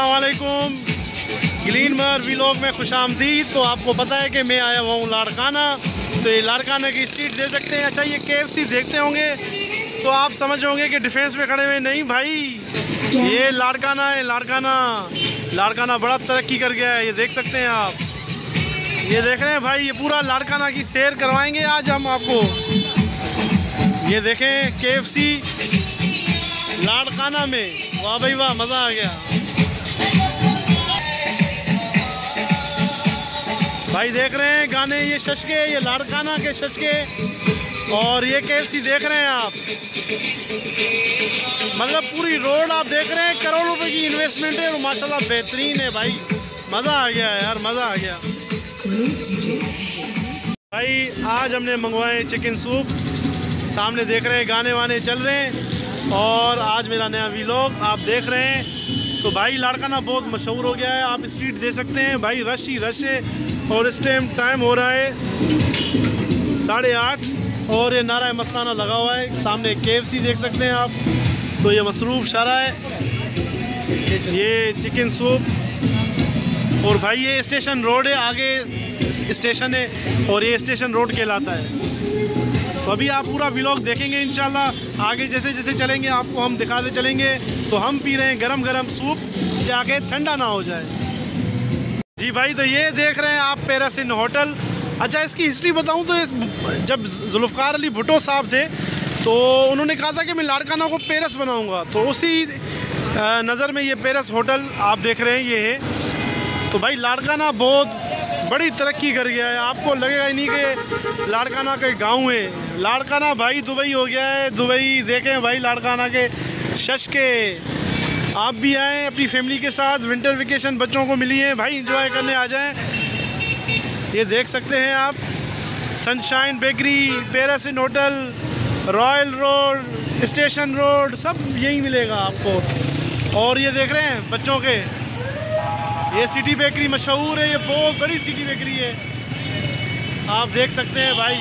अस्सलामुअलैकुम, ग्लीन महर व्लॉग में खुश आमदीद। तो आपको पता है कि मैं आया हुआ हूँ लाड़काना, तो ये लाड़काना की स्ट्रीट दे सकते हैं। अच्छा, ये KFC देखते होंगे तो आप समझ होंगे कि डिफेंस में खड़े हुए, नहीं भाई ये लाड़काना है। लाड़काना लाड़काना बड़ा तरक्की कर गया है, ये देख सकते हैं आप। ये देख रहे हैं भाई, ये पूरा लाड़काना की सैर करवाएंगे आज हम आपको। ये देखें KFC लाड़काना में, वाह भाई वाह, मज़ा आ गया भाई। देख रहे हैं गाने, ये शशके, ये लाड़काना के शशके, और ये KFC देख रहे हैं आप। मतलब पूरी रोड आप देख रहे हैं, करोड़ों रुपए की इन्वेस्टमेंट है और माशाल्लाह बेहतरीन है भाई। मज़ा आ गया यार, मज़ा आ गया भाई। आज हमने मंगवाए चिकन सूप, सामने देख रहे हैं गाने वाने चल रहे हैं, और आज मेरा नया व्लॉग आप देख रहे हैं। तो भाई लाड़काना बहुत मशहूर हो गया है, आप स्ट्रीट दे सकते हैं भाई, रश ही रश है। और इस टाइम हो रहा है 8:30, और ये नारा मस्ताना लगा हुआ है। सामने KFC देख सकते हैं आप। तो ये मसरूफ़ शारा है, ये चिकन सूप, और भाई ये स्टेशन रोड है, आगे स्टेशन है और ये स्टेशन रोड कहलाता है। तो अभी आप पूरा व्लॉग देखेंगे इंशाल्लाह, आगे जैसे जैसे चलेंगे आपको हम दिखाते चलेंगे। तो हम पी रहे हैं गरम गरम सूप, जाके ठंडा ना हो जाए जी भाई। तो ये देख रहे हैं आप पेरिस होटल। अच्छा, इसकी हिस्ट्री बताऊं तो जब जुल्फ़िकार अली भुट्टो साहब थे तो उन्होंने कहा था कि मैं लाड़काना को पेरिस बनाऊँगा, तो उसी नज़र में ये पेरिस होटल आप देख रहे हैं, ये है। तो भाई लाड़काना बहुत बड़ी तरक्की कर गया है, आपको लगेगा ही नहीं कि लाड़काना के गांव है। लाड़काना भाई दुबई हो गया है, दुबई देखें भाई लाड़काना के शशके। आप भी आएँ अपनी फैमिली के साथ, विंटर वेकेशन बच्चों को मिली है भाई, एंजॉय करने आ जाएं। ये देख सकते हैं आप, Sunshine bakery, Paris hotel, royal road, station road, सब यही मिलेगा आपको। और ये देख रहे हैं बच्चों के, ये सिटी बेकरी मशहूर है, ये बहुत बड़ी सिटी बेकरी है, आप देख सकते हैं भाई।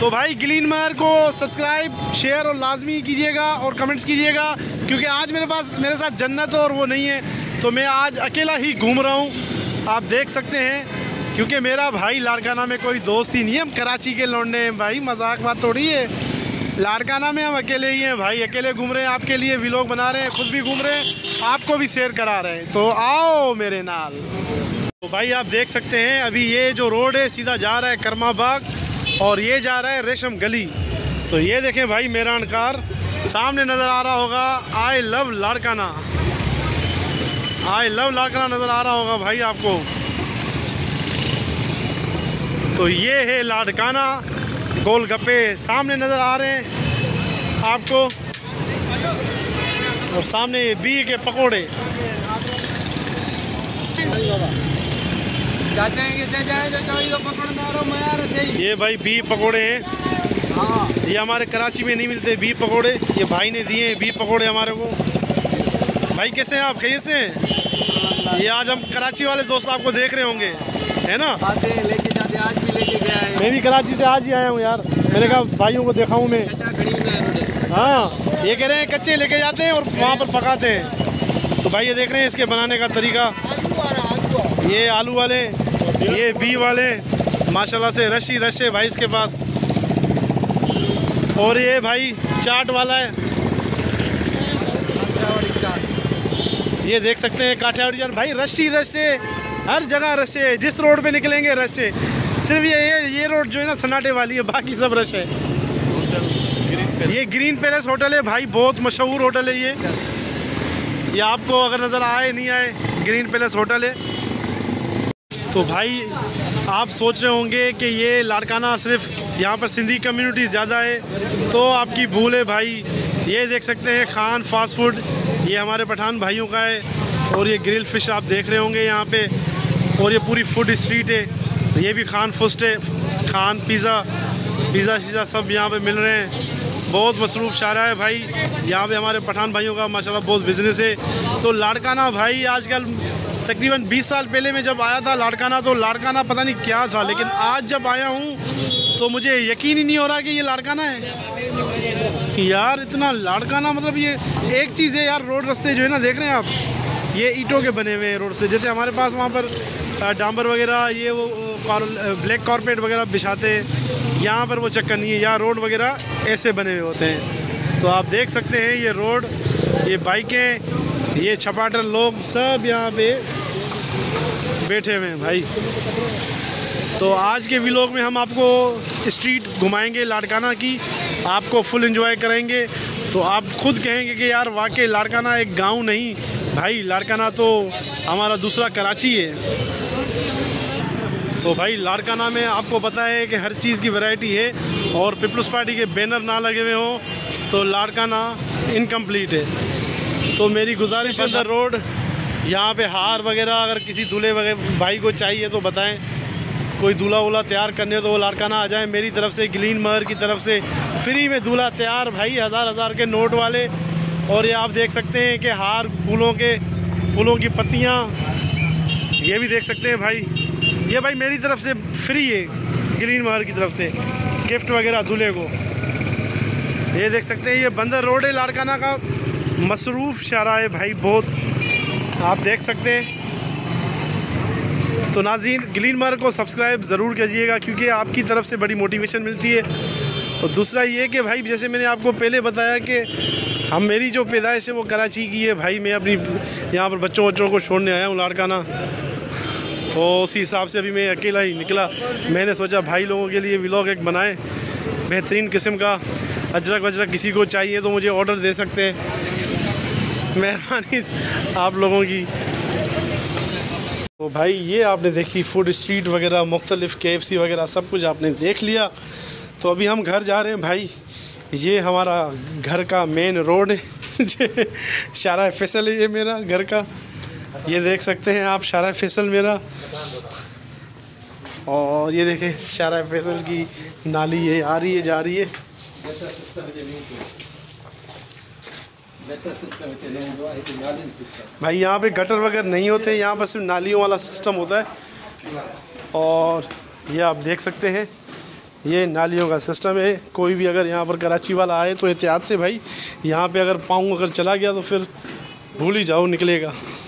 तो भाई ग्लीन महर को सब्सक्राइब, शेयर और लाजमी कीजिएगा और कमेंट्स कीजिएगा, क्योंकि आज मेरे साथ जन्नत और वो नहीं है, तो मैं आज अकेला ही घूम रहा हूँ, आप देख सकते हैं। क्योंकि मेरा भाई लाड़काना में कोई दोस्त ही नहीं है, हम कराची के लौंडे हैं भाई, मजाक बात थोड़ी है। लाड़काना में हम अकेले ही हैं भाई, अकेले घूम रहे हैं, आपके लिए व्लॉग बना रहे हैं, खुद भी घूम रहे हैं, आपको भी शेयर करा रहे हैं, तो आओ मेरे नाल। तो भाई आप देख सकते हैं, अभी ये जो रोड है सीधा जा रहा है कर्मा बाग, और ये जा रहा है रेशम गली। तो ये देखें भाई मेहरान कार, सामने नज़र आ रहा होगा I love Larkana, I love Larkana नज़र आ रहा होगा भाई आपको। तो ये है लाड़काना, गोलगप्पे सामने नज़र आ रहे हैं आपको, और सामने ये बी के पकोड़े। ये भाई बी पकोड़े हैं, ये हमारे कराची में नहीं मिलते बी पकोड़े, ये भाई ने दिए बी पकोड़े हमारे को। भाई कैसे हैं आप, कैसे हैं? ये आज हम कराची वाले दोस्त आपको देख रहे होंगे, है ना, लेके जाते, आज भी लेके गया है। मैं भी कराची से आज ही आया हूँ यार, मैंने कहा भाइयों को दिखाऊँ मैं। हाँ, ये कह रहे हैं कच्चे लेके जाते हैं और वहाँ पर पकाते हैं। तो भाई ये देख रहे हैं इसके बनाने का तरीका, ये आलू वाले, ये बी वाले, माशाल्लाह से रश ही रश है भाई इसके पास। और ये भाई चाट वाला है, ये देख सकते हैं काठियावाड़ी चाट, भाई रश ही रश है, हर जगह रश है, जिस रोड पे निकलेंगे रश है। सिर्फ ये रोड जो है ना सन्नाटे वाली है, बाकी सब रश है। ये ग्रीन पैलेस होटल है भाई, बहुत मशहूर होटल है ये आपको अगर नज़र आए नहीं आए, ग्रीन पैलेस होटल है। तो भाई आप सोच रहे होंगे कि ये लाड़काना सिर्फ यहाँ पर सिंधी कम्युनिटी ज़्यादा है, तो आपकी भूल है भाई। ये देख सकते हैं खान फास्ट फूड, ये हमारे पठान भाइयों का है, और ये ग्रिल फिश आप देख रहे होंगे यहाँ पे, और ये पूरी फूड स्ट्रीट है, ये भी खान फूस्ट है, खान पिज़्ज़ा शीज़ा सब यहाँ पे मिल रहे हैं। बहुत मसरूफ़ शारा है भाई, यहाँ पे हमारे पठान भाइयों का माशाल्लाह बहुत बिज़नेस है। तो लाड़काना भाई आजकल, तकरीबन 20 साल पहले मैं जब आया था लाड़काना, तो लाड़काना पता नहीं क्या था, लेकिन आज जब आया हूँ तो मुझे यकीन ही नहीं हो रहा कि ये लाड़काना है यार। इतना लाड़काना, मतलब ये एक चीज़ है यार, रोड रस्ते जो है ना देख रहे हैं आप, ये ईंटों के बने हुए हैं रोड से, जैसे हमारे पास वहाँ पर डांबर वगैरह ये वो ब्लैक कॉर्पेट वगैरह बिछाते हैं, यहाँ पर वो चक्कर नहीं है, यहाँ रोड वगैरह ऐसे बने हुए होते हैं। तो आप देख सकते हैं ये रोड, ये बाइकें, ये छपाटर लोग सब यहाँ पे बैठे हुए हैं भाई। तो आज के व्लॉग में हम आपको स्ट्रीट घुमाएंगे लाड़काना की, आपको फुल एंजॉय करेंगे। तो आप खुद कहेंगे कि यार वाकई लाड़काना एक गांव नहीं भाई, लाड़काना तो हमारा दूसरा कराची है। तो भाई लाड़काना में आपको पता है कि हर चीज़ की वैरायटी है, और पीपल्स पार्टी के बैनर ना लगे हुए हों तो लाड़काना इनकम्प्लीट है। तो मेरी गुजारिश है रोड यहाँ पे हार वगैरह अगर किसी दूल्हे वगैरह भाई को चाहिए तो बताएं, कोई दूल्हा वूल्हा तैयार करने हो तो वो लाड़काना आ जाए। मेरी तरफ से ग्लीन महर की तरफ से फ्री में दूल्हा तैयार भाई, हज़ार के नोट वाले। और ये आप देख सकते हैं कि हार, फूलों की पत्तियाँ, ये भी देख सकते हैं भाई। ये भाई मेरी तरफ से फ्री है ग्रीन महर की तरफ से गिफ्ट वगैरह दूल्हे को। ये देख सकते हैं ये बंदर रोड है लाड़काना का, मसरूफ़ शारा है भाई बहुत, आप देख सकते हैं। तो नाज़रीन ग्रीन महर को सब्सक्राइब ज़रूर कीजिएगा क्योंकि आपकी तरफ से बड़ी मोटिवेशन मिलती है। और दूसरा ये कि भाई जैसे मैंने आपको पहले बताया कि हम मेरी जो पैदाइश है वो कराची की है भाई, मैं अपनी यहाँ पर बच्चों को छोड़ने आया हूँ लाड़काना, तो उसी हिसाब से अभी मैं अकेला ही निकला। मैंने सोचा भाई लोगों के लिए व्लॉग एक बनाएं बेहतरीन किस्म का, अजरक वजरक किसी को चाहिए तो मुझे ऑर्डर दे सकते हैं, मेहरबानी आप लोगों की। तो भाई ये आपने देखी फूड स्ट्रीट वगैरह, मुख्तलिफ़ KFC वगैरह सब कुछ आपने देख लिया। तो अभी हम घर जा रहे हैं भाई, ये हमारा घर का मेन रोड है शारा फैसल है ये मेरा घर का, ये देख सकते हैं आप शारा फैसल मेरा। और ये देखें शारा फैसल की नाली है, आ रही है जा रही है। भाई यहाँ पे गटर वगैरह नहीं होते, यहाँ पर सिर्फ नालियों वाला सिस्टम होता है। और ये आप देख सकते हैं ये नालियों का सिस्टम है, कोई भी अगर यहाँ पर कराची वाला आए तो एहतियात से भाई, यहाँ पे अगर पाँव अगर चला गया तो फिर भूल ही जाओ निकलेगा।